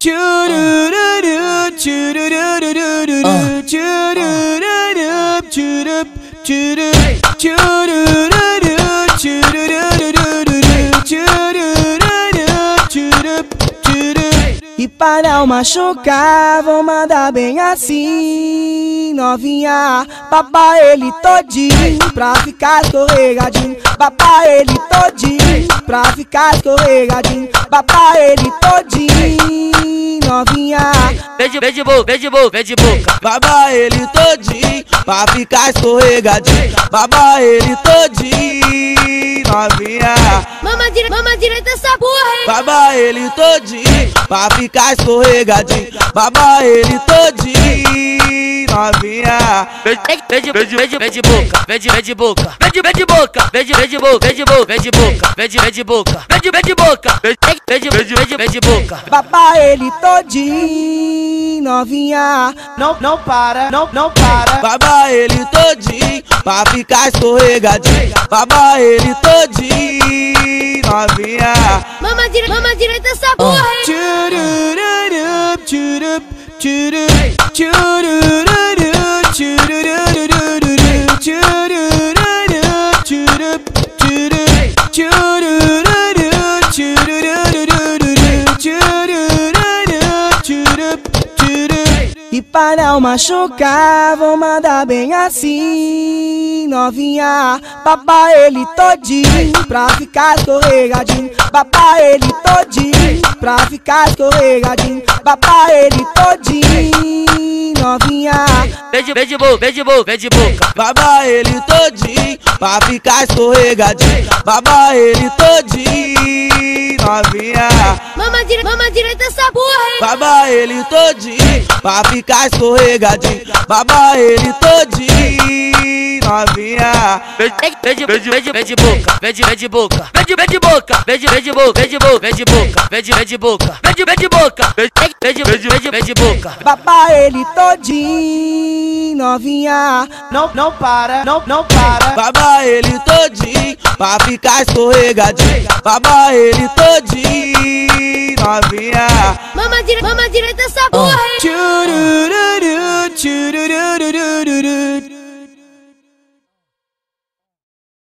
Çürürürü çürürürü çürürürü çürüp çürü çürürürü çürürürü çürürürü çürüp çürü. E para o machucar vou mandar bem assim, novinha. Baba ele todinho pra ficar escorregadinho. Baba ele todinho pra ficar escorregadinho. Baba ele todinho, novinha. Vem de boca. Baba ele todinho pra ficar escorregadinho. Baba ele todinho, novinha. Mama direita essa porra, hein? Baba ele todinho pra ficar escorregadinho. Baba ele todinho, novinha. Vem de boca, vem de boca, vem de boca, vem de boca, vem de boca, vem de boca, vem de boca, vem de boca. Baba ele todinho, novinha. Não para, não para. Baba ele todinho pra ficar escorregadinho. Baba ele todinho, novinha. Mama direita essa porra, hein? Tchurururu, tchurup, tchuru, tchurururu, tchurururu, tchurururu, tchurup, tchuru, tchurururu, tchurururu, tchurururu, tchurup, tchuru. E para o machucar, vou mandar bem assim, novinha. Baba ele todinho pra ficar escorregadinho. Baba ele todinho pra ficar escorregadinho. Baba ele todinho, novinha. Vem de boca. Baba ele todinho pra ficar escorregadinho. Baba ele todinho, novinha. Mama direita essa porra, hein? Baba ele todinho pra ficar escorregadinho. Baba ele todinho, novinha. Vem de boca, vem de boca, vem de boca, vem de boca, vem de boca, vem de boca, vem de boca, vem de boca. Baba ele todinho, novinha. Não para, não para. Baba ele todinho pra ficar escorregadinho. Baba ele todinho, novinha. Mama direita essa porra, hein? Churururu, churururu,